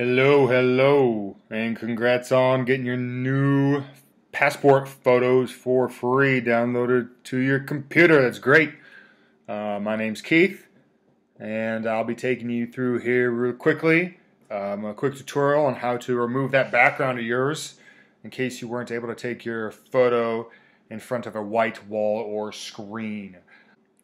Hello, and congrats on getting your new passport photos for free downloaded to your computer. That's great. My name's Keith, and I'll be taking you through here real quickly. A quick tutorial on how to remove that background of yours in case you weren't able to take your photo in front of a white wall or screen.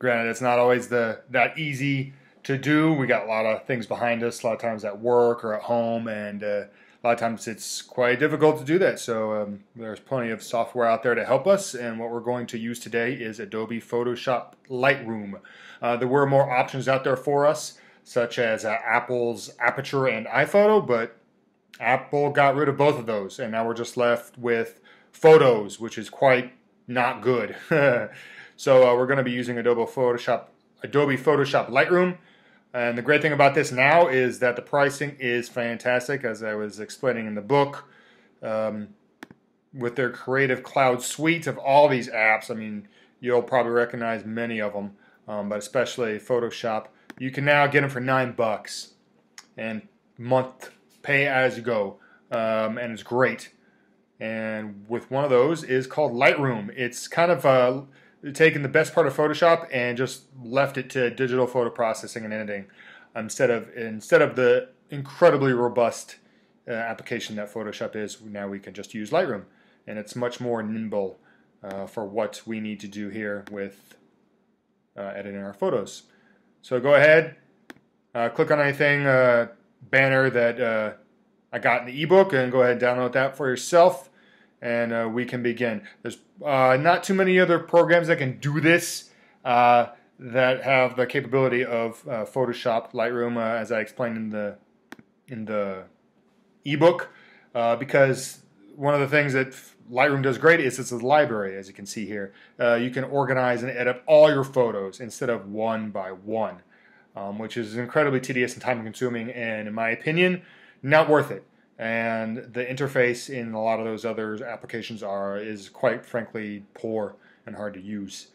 Granted, it's not always that easy to do. We got a lot of things behind us, a lot of times at work or at home, and a lot of times it's quite difficult to do that. So there's plenty of software out there to help us, and what we're going to use today is Adobe Photoshop Lightroom. There were more options out there for us, such as Apple's Aperture and iPhoto, but Apple got rid of both of those, and now we're just left with Photos, which is quite not good. So we're going to be using Adobe Photoshop Lightroom. And the great thing about this now is that the pricing is fantastic, as I was explaining in the book. With their Creative Cloud suite of all these apps, I mean, you'll probably recognize many of them, but especially Photoshop. You can now get them for $9 and month pay as you go, and it's great. And with one of those is called Lightroom. It's kind of a taken the best part of Photoshop and just left it to digital photo processing and editing instead of the incredibly robust application that Photoshop is. Now we can just use Lightroom, and it's much more nimble for what we need to do here with editing our photos. So go ahead, click on anything banner that I got in the ebook, and go ahead and download that for yourself. And we can begin. There's not too many other programs that can do this that have the capability of Photoshop Lightroom, as I explained in the ebook. Because one of the things that Lightroom does great is it's a library, as you can see here. You can organize and edit all your photos instead of one by one, which is incredibly tedious and time-consuming, and in my opinion, not worth it. And the interface in a lot of those other applications is quite frankly poor and hard to use.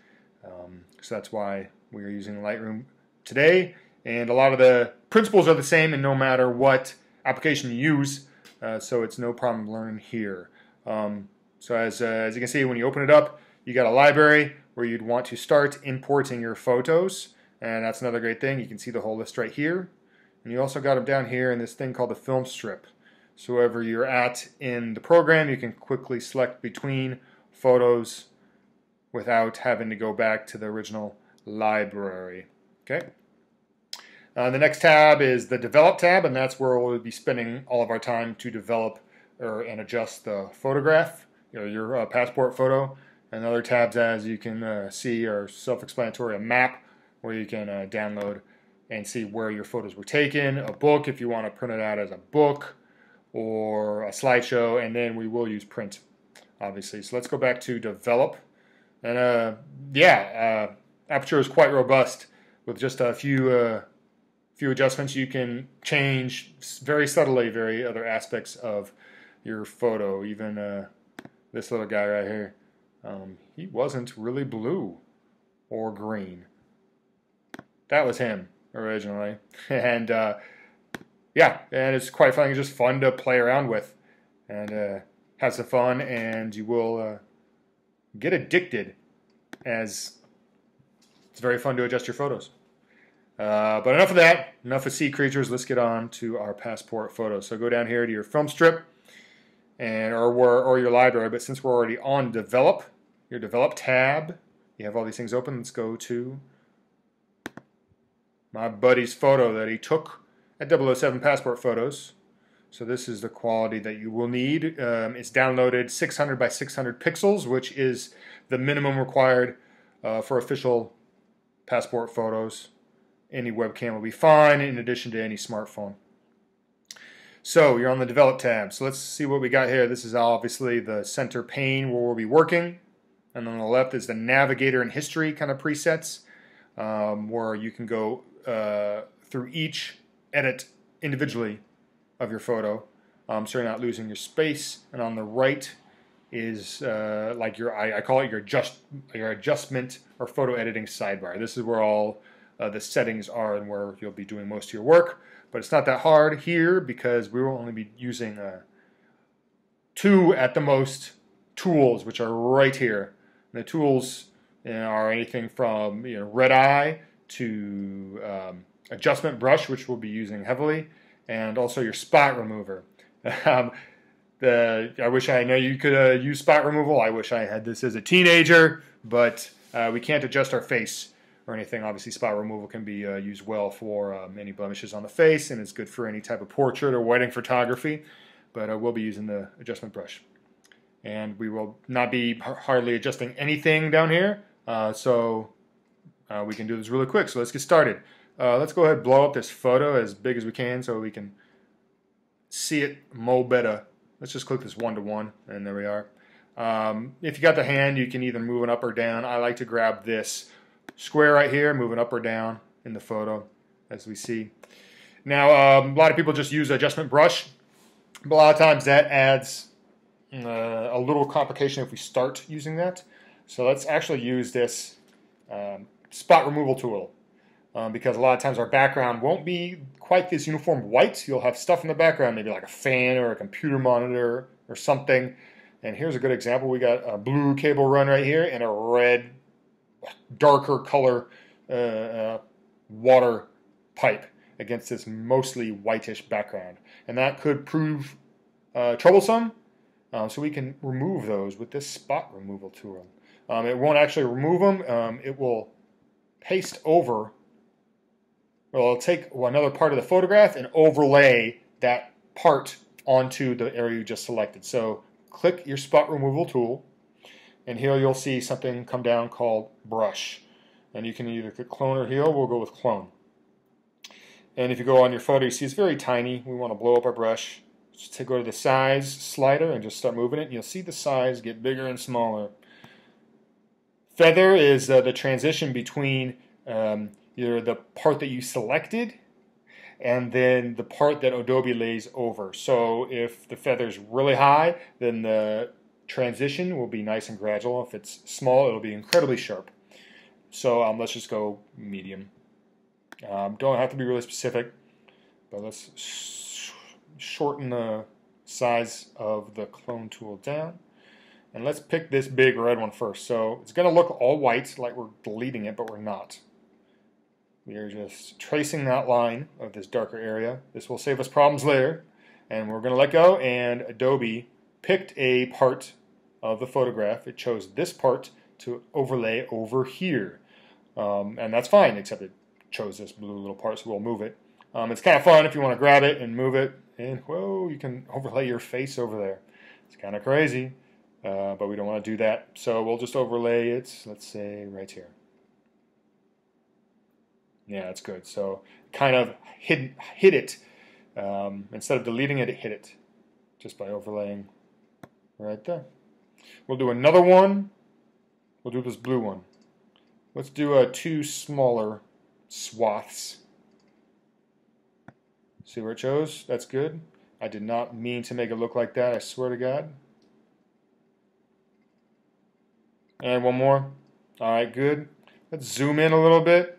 So that's why we're using Lightroom today. And a lot of the principles are the same in no matter what application you use, so it's no problem learning here. So as you can see, when you open it up, you got a library where you'd want to start importing your photos, and that's another great thing. You can see the whole list right here, and you also got them down here in this thing called the film strip. So wherever you're at in the program, you can quickly select between photos without having to go back to the original library. Okay. The next tab is the Develop tab, and that's where we'll be spending all of our time to develop and adjust the photograph, your passport photo. And other tabs, as you can see, are self-explanatory. A map where you can download and see where your photos were taken. A book if you want to print it out as a book, or a slideshow, and then we will use print, obviously. So let's go back to develop, and Aperture is quite robust. With just a few adjustments, you can change very subtly very other aspects of your photo. Even this little guy right here, he wasn't really blue or green. That was him originally, and yeah, and it's quite fun. It's just fun to play around with, and have some fun, and you will get addicted, as it's very fun to adjust your photos. But enough of that, enough of sea creatures. Let's get on to our passport photos. So go down here to your film strip, and or your library. But since we're already on develop, your develop tab, you have all these things open. Let's go to my buddy's photo that he took at 007 Passport Photos. So this is the quality that you will need. It's downloaded 600 by 600 pixels, which is the minimum required for official passport photos. Any webcam will be fine, in addition to any smartphone. So you're on the Develop tab. So let's see what we got here. This is obviously the center pane where we'll be working. And on the left is the Navigator and History kind of presets, where you can go through each edit individually of your photo, so you're not losing your space. And on the right is like your I call it your adjustment or photo editing sidebar. This is where all the settings are and where you'll be doing most of your work. But it's not that hard here because we will only be using two at the most tools, which are right here. And the tools are anything from red eye to adjustment brush, which we'll be using heavily, and also your spot remover. I know you could use spot removal. I wish I had this as a teenager, but we can't adjust our face or anything. Obviously, spot removal can be used well for many blemishes on the face, and it's good for any type of portrait or wedding photography. But I will be using the adjustment brush, and we will not be hardly adjusting anything down here. So we can do this really quick. So let's get started. Let's go ahead and blow up this photo as big as we can so we can see it more better. Let's just click this one-to-one, and there we are. If you got the hand, you can either move it up or down. I like to grab this square right here, move it up or down in the photo, as we see. Now, a lot of people just use adjustment brush, but a lot of times that adds a little complication if we start using that. So let's actually use this spot removal tool because a lot of times our background won't be quite this uniform white. You'll have stuff in the background, maybe like a fan or a computer monitor or something. And here's a good example. We got a blue cable run right here and a red, darker color water pipe against this mostly whitish background. And that could prove troublesome. So we can remove those with this spot removal tool. It won't actually remove them. It will paste over, well, it'll take another part of the photograph and overlay that part onto the area you just selected. So click your spot removal tool, and here you'll see something come down called brush. And you can either click clone or heal. We'll go with clone. And if you go on your photo, you see it's very tiny. We want to blow up our brush. Just go to the size slider and just start moving it, and you'll see the size get bigger and smaller. Feather is the transition between either the part that you selected and then the part that Adobe lays over. So if the feather's really high, then the transition will be nice and gradual. If it's small, it'll be incredibly sharp. So let's just go medium. Don't have to be really specific, but let's shorten the size of the clone tool down, and let's pick this big red one first. So it's gonna look all white like we're deleting it, but we're not. We are just tracing that line of this darker area. This will save us problems later, and we're gonna let go, and Adobe picked a part of the photograph. It chose this part to overlay over here, and that's fine, except it chose this blue little part, so we'll move it. It's kind of fun if you want to grab it and move it, and whoa, you can overlay your face over there. It's kind of crazy, but we don't want to do that, so we'll just overlay it, let's say, right here. Yeah, that's good. So kind of hid it. Instead of deleting it, it hid it just by overlaying right there. We'll do another one. We'll do this blue one. Let's do two smaller swaths. See where it shows? That's good. I did not mean to make it look like that, I swear to God. And one more. Alright, good. Let's zoom in a little bit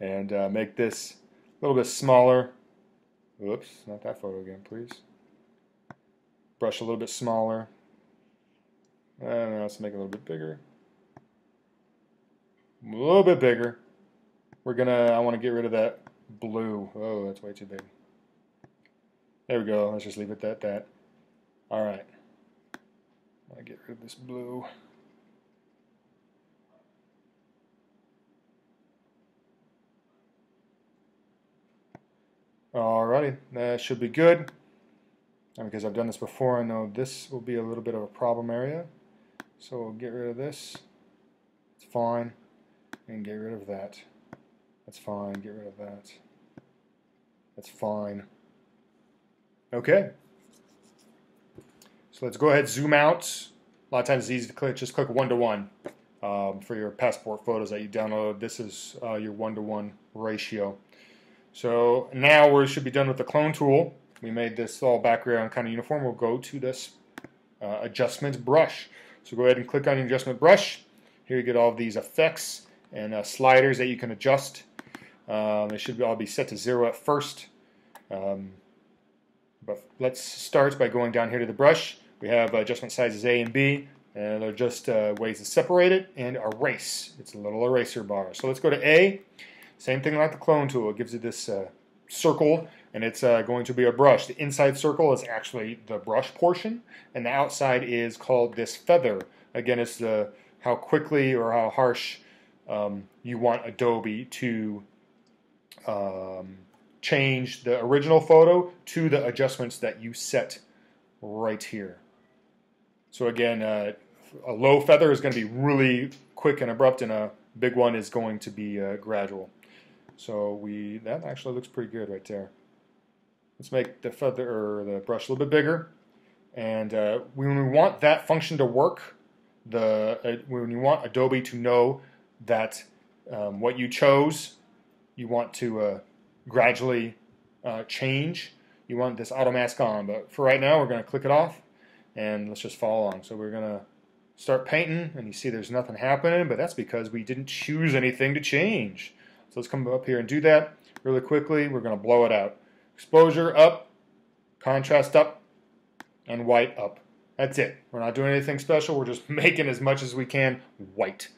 and make this a little bit smaller. Whoops, not that photo again, please. Brush a little bit smaller. Let's make it a little bit bigger. A little bit bigger. We're gonna, I want to get rid of that blue. Oh, that's way too big. There we go. Let's just leave it at that. All right. I want to get rid of this blue. Alrighty, that should be good. And because I've done this before, I know this will be a little bit of a problem area. So we'll get rid of this. It's fine. And get rid of that. That's fine. Get rid of that. That's fine. Okay. So let's go ahead and zoom out. A lot of times it's easy to click, just click one-to-one for your passport photos that you download. This is your one-to-one ratio. So now we should be done with the clone tool. We made this all background kind of uniform. We'll go to this adjustment brush. So go ahead and click on the adjustment brush. Here you get all of these effects and sliders that you can adjust. They should all be set to 0 at first. But let's start by going down here to the brush. We have adjustment sizes A and B, and they're just ways to separate it and erase. It's a little eraser bar. So let's go to A. Same thing like the clone tool. It gives you this circle, and it's going to be a brush. The inside circle is actually the brush portion, and the outside is called this feather. Again, it's the how quickly or how harsh you want Adobe to change the original photo to the adjustments that you set right here. So again, a low feather is going to be really quick and abrupt, and a big one is going to be gradual. So that actually looks pretty good right there. Let's make the feather or the brush a little bit bigger, and when we want that function to work, when you want Adobe to know that what you chose, you want to gradually change. You want this auto mask on, but for right now, we're going to click it off, and let's just follow along. So we're going to start painting, and you see there's nothing happening, but that's because we didn't choose anything to change. So let's come up here and do that really quickly. We're going to blow it out. Exposure up, contrast up, and white up. That's it. We're not doing anything special. We're just making as much as we can white.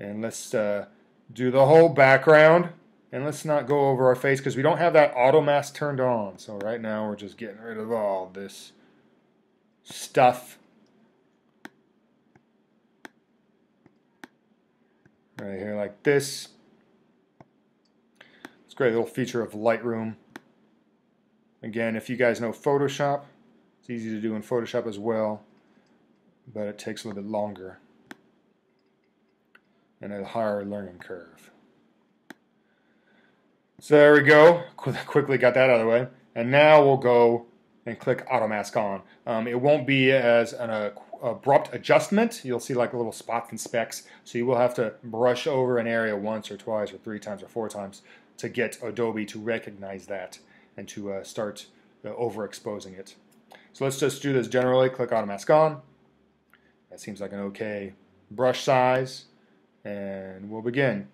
And let's do the whole background. And let's not go over our face because we don't have that auto mask turned on. So right now we're just getting rid of all this stuff. Right here like this. Great little feature of Lightroom. Again, if you guys know Photoshop, it's easy to do in Photoshop as well, but it takes a little bit longer and a higher learning curve. So there we go. Quickly got that out of the way, and now we'll go and click Auto Mask on. It won't be as an abrupt adjustment. You'll see like little spots and specks, so you will have to brush over an area once or twice or three times or four times to get Adobe to recognize that and to start overexposing it. So let's just do this generally. Click Auto Mask on. That seems like an okay brush size, and we'll begin.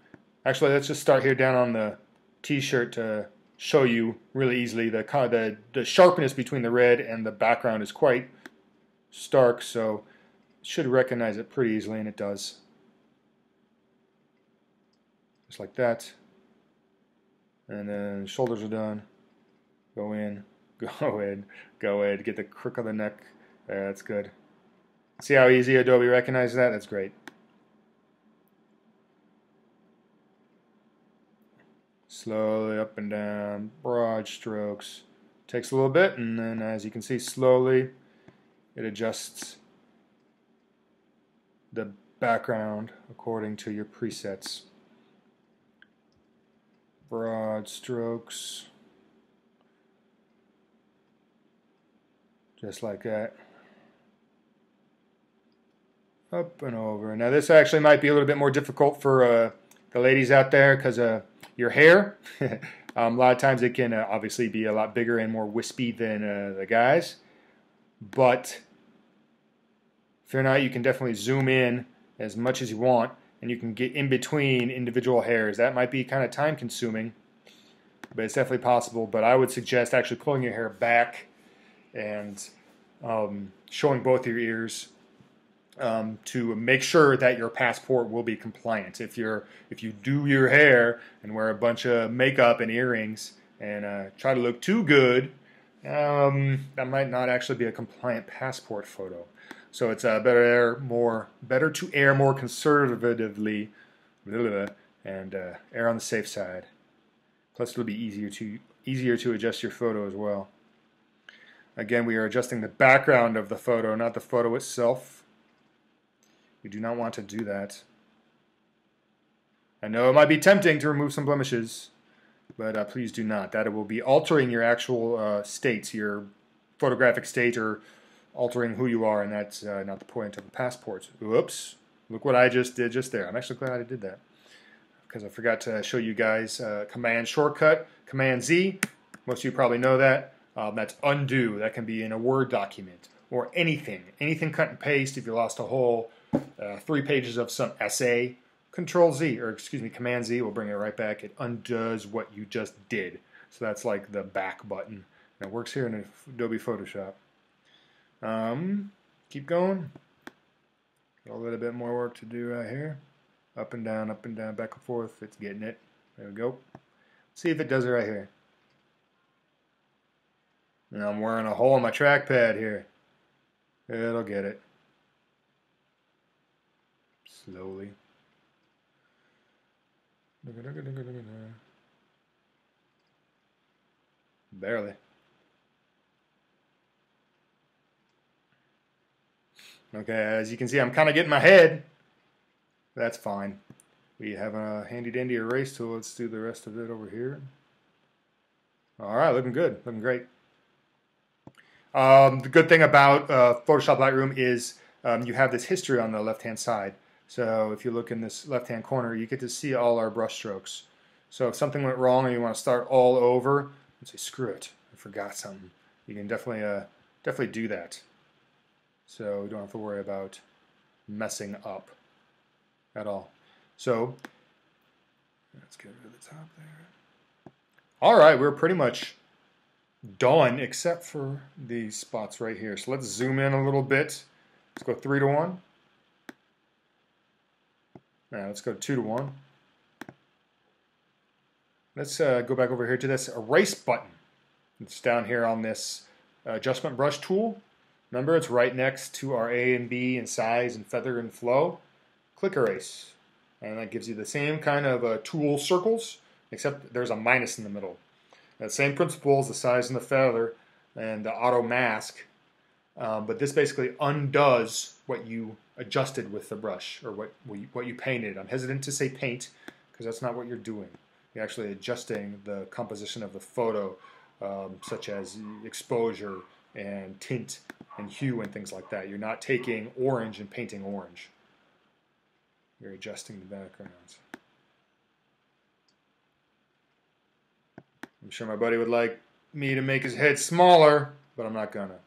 Actually, let's just start here down on the t-shirt to show you really easily the sharpness between the red and the background is quite stark, so it should recognize it pretty easily, and it does. Just like that. And then shoulders are done. Go in, go in, go in. Get the crook of the neck. There, that's good. See how easy Adobe recognizes that? That's great. Slowly up and down, broad strokes. Takes a little bit, and then as you can see, slowly it adjusts the background according to your presets. Broad strokes, just like that, up and over. Now this actually might be a little bit more difficult for the ladies out there because your hair, a lot of times it can obviously be a lot bigger and more wispy than the guys, but fear not, you can definitely zoom in as much as you want, and you can get in between individual hairs. That might be kind of time consuming, but it's definitely possible. But I would suggest actually pulling your hair back and showing both your ears to make sure that your passport will be compliant. If you do your hair and wear a bunch of makeup and earrings and try to look too good, that might not actually be a compliant passport photo. So it's better to err more conservatively, and err on the safe side. Plus, it'll be easier to adjust your photo as well. Again, we are adjusting the background of the photo, not the photo itself. We do not want to do that. I know it might be tempting to remove some blemishes, but please do not. That will be altering your actual state, your photographic state, or altering who you are, and that's not the point of the passports. Whoops, look what I just did just there. I'm actually glad I did that because I forgot to show you guys command shortcut, command Z. Most of you probably know that. That's undo. That can be in a Word document or anything cut and paste. If you lost a whole 3 pages of some essay Control Z, or excuse me, Command Z will bring it right back. It undoes what you just did. So that's like the back button. And it works here in Adobe Photoshop. Keep going. Got a little bit more work to do right here. Up and down, back and forth. It's getting it. There we go. See if it does it right here. And I'm wearing a hole in my trackpad here. It'll get it. Slowly. Barely. Okay, as you can see, I'm kind of getting my head. That's fine. We have a handy-dandy erase tool. Let's do the rest of it over here. All right, looking good. Looking great. The good thing about Photoshop Lightroom is you have this history on the left-hand side. So if you look in this left-hand corner, you get to see all our brush strokes. So if something went wrong and you want to start all over and say, screw it, I forgot something, you can definitely do that. So you don't have to worry about messing up at all. So let's get rid of the top there. All right, we're pretty much done except for these spots right here. So let's zoom in a little bit. Let's go 3 to 1. Now let's go 2 to 1. Let's go back over here to this erase button. It's down here on this adjustment brush tool. Remember, it's right next to our A and B and size and feather and flow. Click erase, and that gives you the same kind of tool circles, except there's a minus in the middle. The same principles, the size and the feather and the auto mask, but this basically undoes what you adjusted with the brush, or what you painted. I'm hesitant to say paint because that's not what you're doing. You're actually adjusting the composition of the photo, such as exposure and tint and hue and things like that. You're not taking orange and painting orange. You're adjusting the backgrounds. I'm sure my buddy would like me to make his head smaller, but I'm not gonna.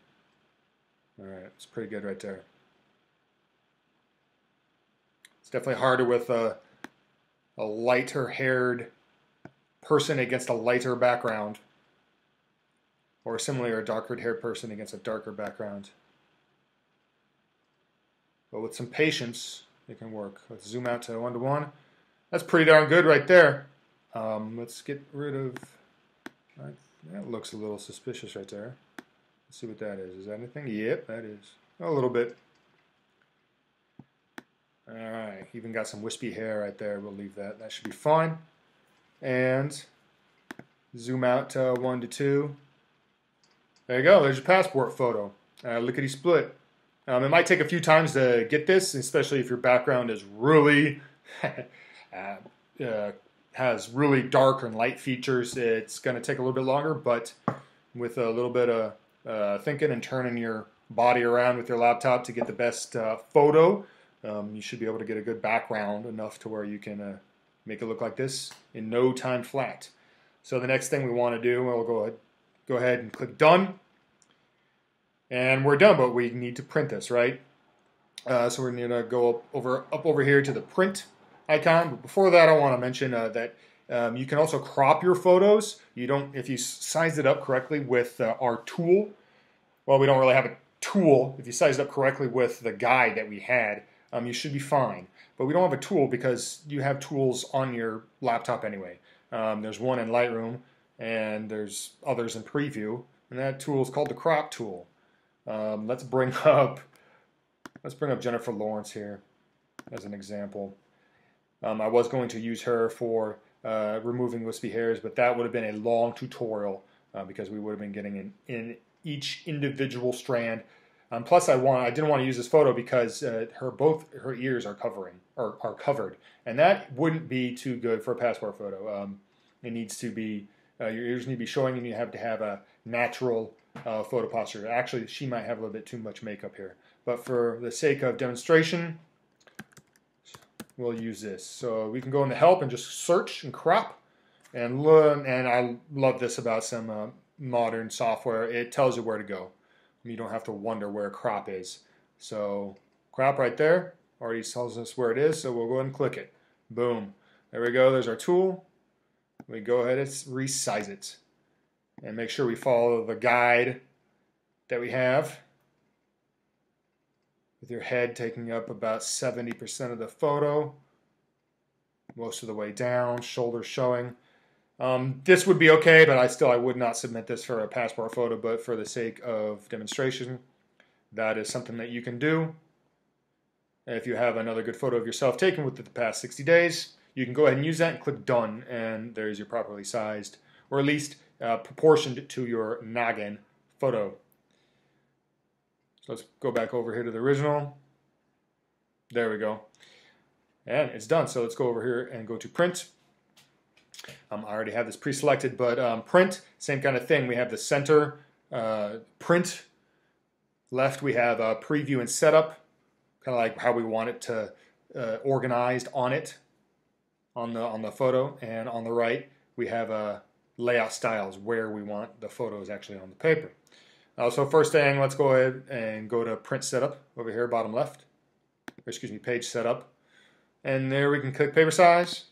All right, it's pretty good right there. It's definitely harder with a lighter haired person against a lighter background, or similarly a darker haired person against a darker background. But with some patience, it can work. Let's zoom out to 1 to 1. That's pretty darn good right there. Let's get rid of... that looks a little suspicious right there. Let's see what that is. Is that anything? Yep, that is. A little bit. Alright, even got some wispy hair right there. We'll leave that. That should be fine. And zoom out to 1 to 2. There you go. There's your passport photo. Lickety split. It might take a few times to get this, especially if your background is really... has really dark and light features. It's going to take a little bit longer, but with a little bit of thinking and turning your body around with your laptop to get the best photo, you should be able to get a good background enough to where you can make it look like this in no time flat. So the next thing we want to do, we'll go ahead and click done, and we're done. But we need to print this, right? So we're going to go up over here to the print icon. But before that, I want to mention that you can also crop your photos. You don't, if you size it up correctly with our tool. Well, we don't really have a tool. If you size it up correctly with the guide that we had, you should be fine. But we don't have a tool because you have tools on your laptop anyway. There's one in Lightroom, and there's others in Preview, and that tool is called the crop tool. Let's bring up Jennifer Lawrence here as an example. I was going to use her for removing wispy hairs, but that would have been a long tutorial because we would have been getting in each individual strand. Plus, I didn't want to use this photo because both her ears are covered, and that wouldn't be too good for a passport photo. It needs to be your ears need to be showing, and you have to have a natural photo posture. Actually, she might have a little bit too much makeup here, but for the sake of demonstration, we'll use this. So we can go into help and just search and crop and learn. And I love this about some modern software. It tells you where to go. You don't have to wonder where crop is. So crop right there already tells us where it is. So we'll go ahead and click it. Boom. There we go. There's our tool. We go ahead and resize it. And make sure we follow the guide that we have, with your head taking up about 70% of the photo, most of the way down, shoulders showing. This would be okay, but I would not submit this for a passport photo, but for the sake of demonstration, that is something that you can do. And if you have another good photo of yourself taken within the past 60 days, you can go ahead and use that and click done, and there's your properly sized, or at least proportioned to your noggin photo. So let's go back over here to the original. There we go. And it's done. So let's go over here and go to print. I already have this pre-selected, but print, same kind of thing. We have the center print. Left we have preview and setup, kind of like how we want it to organized on it, on the photo. And on the right we have layout styles, where we want the photos actually on the paper. So first thing, let's go ahead and go to print setup over here, bottom left, or excuse me, page setup. And there we can click paper size.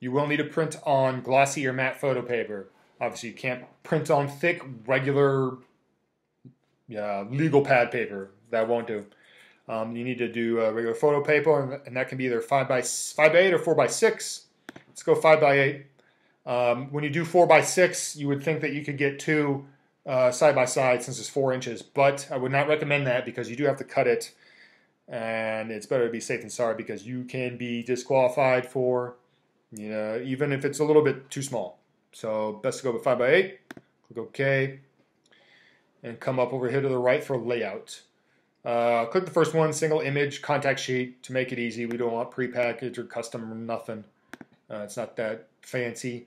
You will need to print on glossy or matte photo paper. Obviously you can't print on thick, regular legal pad paper. That won't do. You need to do regular photo paper, and that can be either 5x8 or 4x6. Let's go 5x8. When you do 4x6, you would think that you could get two side by side, since it's 4 inches, but I would not recommend that, because you do have to cut it, and it's better to be safe than sorry, because you can be disqualified for, you know, even if it's a little bit too small. So best to go with 5x8. Click OK, and come up over here to the right for layout. Click the first one, single image contact sheet, to make it easy. We don't want prepackaged or custom or nothing. It's not that fancy.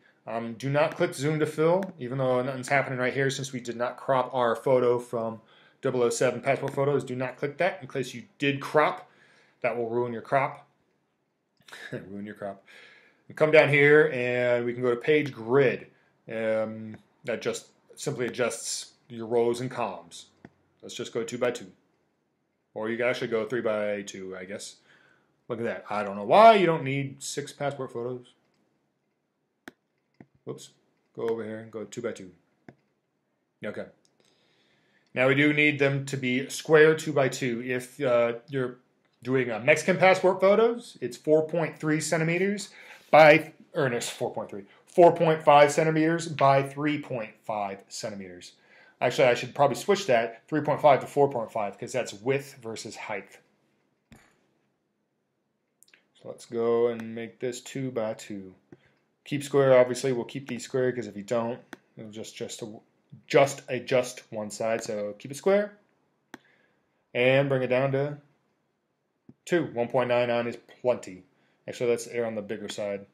Do not click zoom to fill, even though nothing's happening right here since we did not crop our photo from 007 Passport Photos. Do not click that. In case you did crop, that will ruin your crop. Ruin your crop. And come down here and we can go to page grid. That just simply adjusts your rows and columns. Let's just go 2x2. Or you can actually go 3x2, I guess. Look at that. I don't know why you don't need 6 passport photos. Whoops. Go over here and go 2x2. Okay. Now we do need them to be square 2x2. If you're doing Mexican passport photos, it's 4.3 centimeters by, or no, 4.3, 4.5 centimeters by 3.5 centimeters. Actually, I should probably switch that, 3.5 to 4.5, because that's width versus height. So let's go and make this 2x2. Keep square, obviously. We'll keep these square, because if you don't, it'll just adjust one side. So keep it square. And bring it down to 2. 1.99 is plenty. Actually, let's err on the bigger side.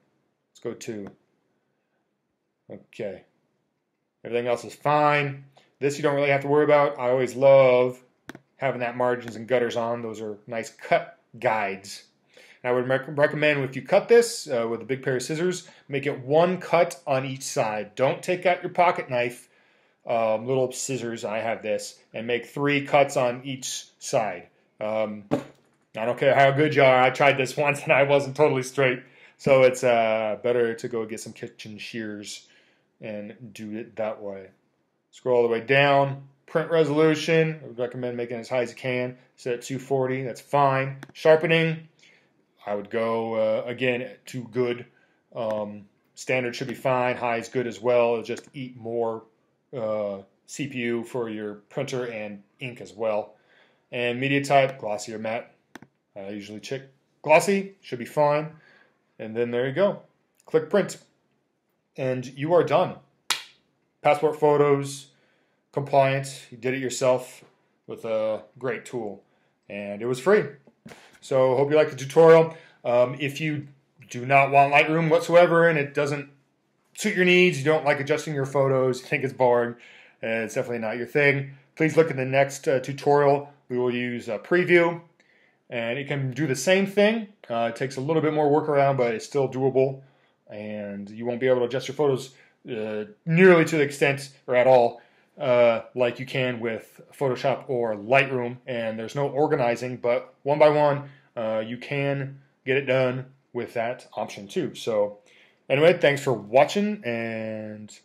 Let's go 2. Okay. Everything else is fine. This you don't really have to worry about. I always love having that margins and gutters on. Those are nice cut guides. I would recommend if you cut this with a big pair of scissors, make it one cut on each side. Don't take out your pocket knife, little scissors, I have this, and make 3 cuts on each side. I don't care how good you are, I tried this once and I wasn't totally straight. So it's better to go get some kitchen shears and do it that way. Scroll all the way down. Print resolution, I would recommend making it as high as you can. Set it 240, that's fine. Sharpening, I would go, again, to good. Standard should be fine. High is good as well. It'll just eat more CPU for your printer and ink as well. And media type, glossy or matte. I usually check glossy. Should be fine. And then there you go. Click print. And you are done. Passport photos, compliant. You did it yourself with a great tool. And it was free. So hope you like the tutorial. If you do not want Lightroom whatsoever and it doesn't suit your needs, you don't like adjusting your photos, you think it's boring, and it's definitely not your thing, please look at the next tutorial. We will use preview, and it can do the same thing. It takes a little bit more workaround, but it's still doable, and you won't be able to adjust your photos nearly to the extent or at all like you can with Photoshop or Lightroom, and there's no organizing, but one by one you can get it done with that option too. So anyway, thanks for watching, and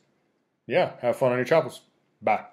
yeah, have fun on your travels. Bye.